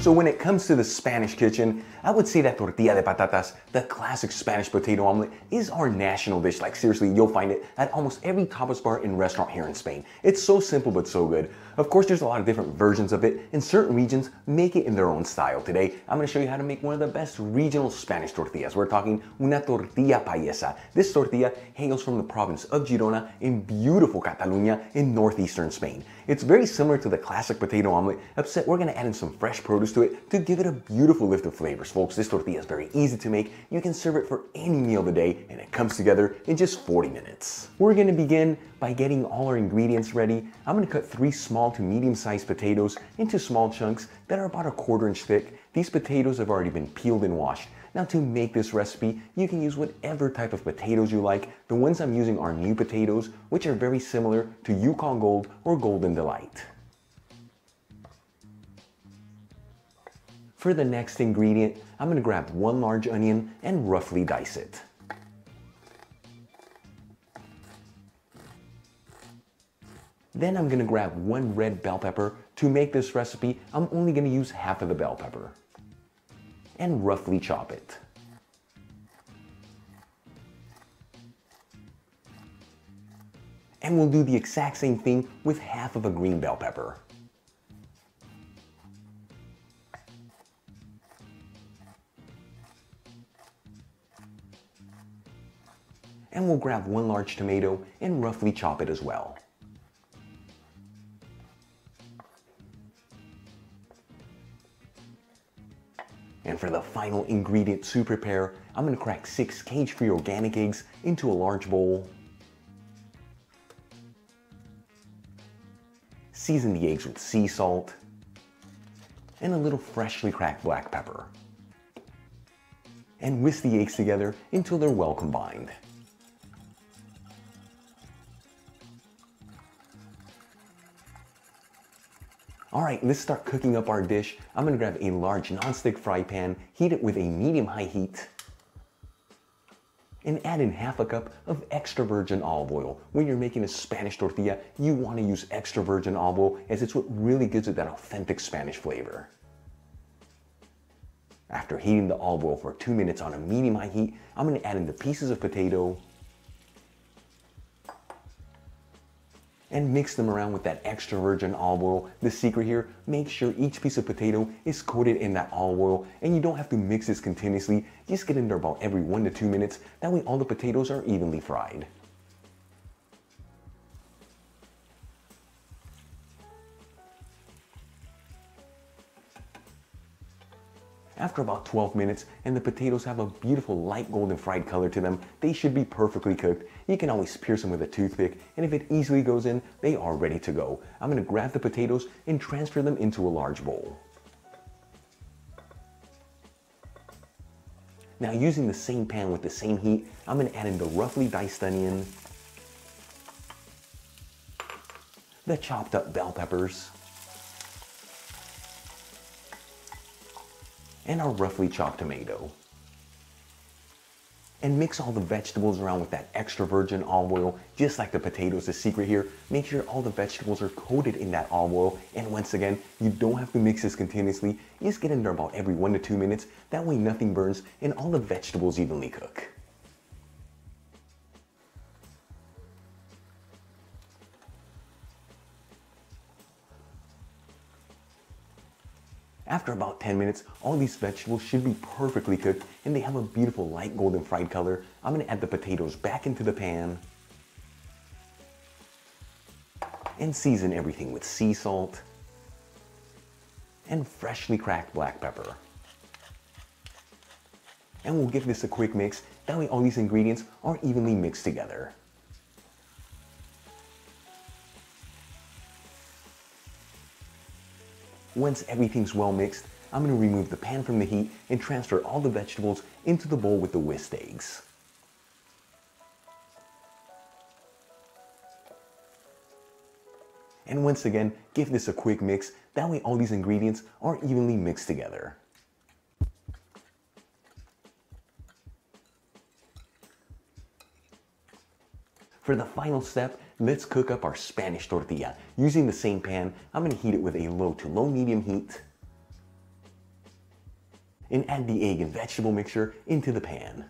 So when it comes to the Spanish kitchen, I would say that tortilla de patatas, the classic Spanish potato omelet, is our national dish. Like seriously, you'll find it at almost every tapas bar and restaurant here in Spain. It's so simple but so good. Of course, there's a lot of different versions of it, and certain regions make it in their own style. Today, I'm gonna show you how to make one of the best regional Spanish tortillas. We're talking una tortilla payesa. This tortilla hails from the province of Girona in beautiful Catalunya in northeastern Spain. It's very similar to the classic potato omelet, except we're gonna add in some fresh produce to it to give it a beautiful lift of flavors. Folks, this tortilla is very easy to make. You can serve it for any meal of the day, and it comes together in just 40 minutes. We're gonna begin by getting all our ingredients ready. I'm gonna cut 3 small to medium-sized potatoes into small chunks that are about a 1/4 inch thick. These potatoes have already been peeled and washed. Now, to make this recipe, you can use whatever type of potatoes you like. The ones I'm using are new potatoes, which are very similar to Yukon Gold or Golden Delight. For the next ingredient, I'm gonna grab 1 large onion and roughly dice it. Then I'm gonna grab 1 red bell pepper. To make this recipe, I'm only gonna use half of the bell pepper and roughly chop it. And we'll do the exact same thing with half of a green bell pepper. And we'll grab 1 large tomato and roughly chop it as well. And for the final ingredient to prepare, I'm gonna crack 6 cage-free organic eggs into a large bowl. Season the eggs with sea salt and a little freshly cracked black pepper. And whisk the eggs together until they're well combined. All right, let's start cooking up our dish. I'm gonna grab a large nonstick fry pan, heat it with a medium-high heat, and add in half a cup of extra virgin olive oil. When you're making a Spanish tortilla, you wanna use extra virgin olive oil, as it's what really gives it that authentic Spanish flavor. After heating the olive oil for 2 minutes on a medium-high heat, I'm gonna add in the pieces of potato and mix them around with that extra virgin olive oil. The secret here, make sure each piece of potato is coated in that olive oil, and you don't have to mix this continuously. Just get in there about every 1 to 2 minutes. That way all the potatoes are evenly fried. After about 12 minutes and the potatoes have a beautiful light golden fried color to them, they should be perfectly cooked. You can always pierce them with a toothpick, and if it easily goes in, they are ready to go. I'm gonna grab the potatoes and transfer them into a large bowl. Now, using the same pan with the same heat, I'm gonna add in the roughly diced onion, the chopped up bell peppers, and our roughly chopped tomato. And mix all the vegetables around with that extra virgin olive oil. Just like the potatoes, the secret here, make sure all the vegetables are coated in that olive oil. And once again, you don't have to mix this continuously. You just get in there about every 1 to 2 minutes. That way nothing burns and all the vegetables evenly cook. After about 10 minutes, all these vegetables should be perfectly cooked, and they have a beautiful light golden fried color. I'm gonna add the potatoes back into the pan and season everything with sea salt and freshly cracked black pepper. And we'll give this a quick mix. That way all these ingredients are evenly mixed together. Once everything's well mixed, I'm gonna remove the pan from the heat and transfer all the vegetables into the bowl with the whisked eggs. And once again, give this a quick mix. That way all these ingredients are evenly mixed together. For the final step, let's cook up our Spanish tortilla. Using the same pan, I'm gonna heat it with a low to low-medium heat and add the egg and vegetable mixture into the pan.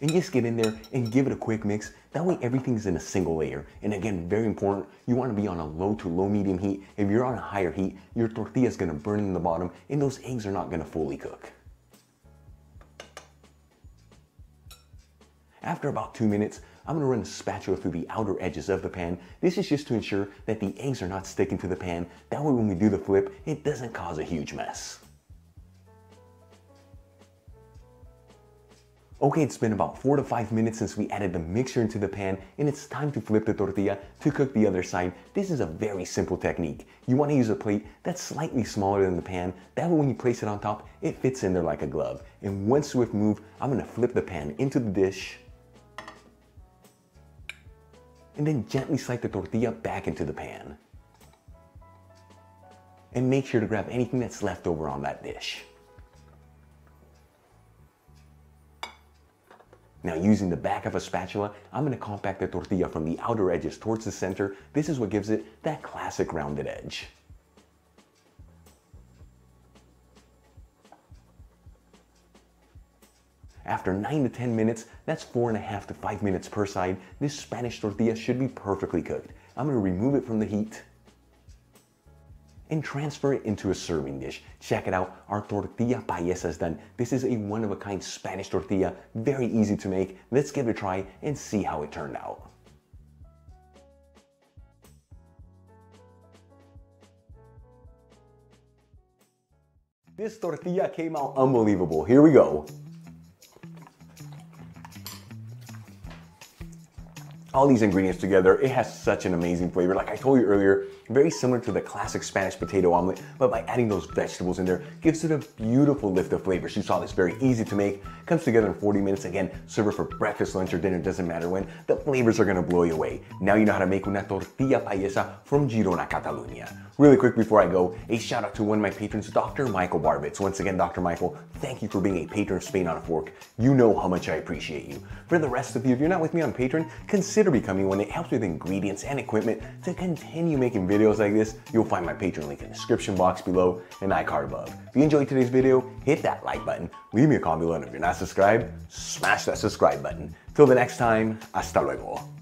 And just get in there and give it a quick mix. That way everything's in a single layer. And again, very important, you wanna be on a low to low-medium heat. If you're on a higher heat, your tortilla's gonna burn in the bottom and those eggs are not gonna fully cook. After about 2 minutes, I'm gonna run a spatula through the outer edges of the pan. This is just to ensure that the eggs are not sticking to the pan. That way when we do the flip, it doesn't cause a huge mess. Okay, it's been about 4 to 5 minutes since we added the mixture into the pan, and it's time to flip the tortilla to cook the other side. This is a very simple technique. You wanna use a plate that's slightly smaller than the pan. That way when you place it on top, it fits in there like a glove. In one swift move, I'm gonna flip the pan into the dish, and then gently slide the tortilla back into the pan. And make sure to grab anything that's left over on that dish. Now, using the back of a spatula, I'm gonna compact the tortilla from the outer edges towards the center. This is what gives it that classic rounded edge. After 9 to 10 minutes, that's 4.5 to 5 minutes per side, this Spanish tortilla should be perfectly cooked. I'm gonna remove it from the heat and transfer it into a serving dish. Check it out, our tortilla payesa is done. This is a one-of-a-kind Spanish tortilla, very easy to make. Let's give it a try and see how it turned out. This tortilla came out unbelievable. Here we go. All these ingredients together, it has such an amazing flavor. Like I told you earlier, very similar to the classic Spanish potato omelet, but by adding those vegetables in there, gives it a beautiful lift of flavors. You saw this, very easy to make, comes together in 40 minutes. Again, serve it for breakfast, lunch, or dinner, doesn't matter when. The flavors are gonna blow you away. Now you know how to make una tortilla payesa from Girona, Catalunya. Really quick before I go, a shout out to one of my patrons, Dr. Michael Barbitz. Once again, Dr. Michael, thank you for being a patron of Spain on a Fork. You know how much I appreciate you. For the rest of you, if you're not with me on Patreon, consider becoming one. It helps with ingredients and equipment to continue making videos like this. You'll find my Patreon link in the description box below and iCard above. If you enjoyed today's video, hit that like button, leave me a comment below, and if you're not subscribed, smash that subscribe button. Till the next time, hasta luego.